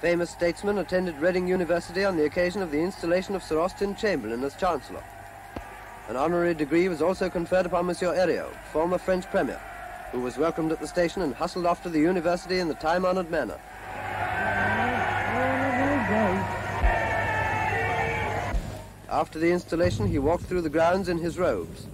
famous statesman attended Reading University on the occasion of the installation of Sir Austin Chamberlain as Chancellor. An honorary degree was also conferred upon Monsieur Herriot, former French Premier, who was welcomed at the station and hustled off to the university in the time-honored manner. After the installation, he walked through the grounds in his robes.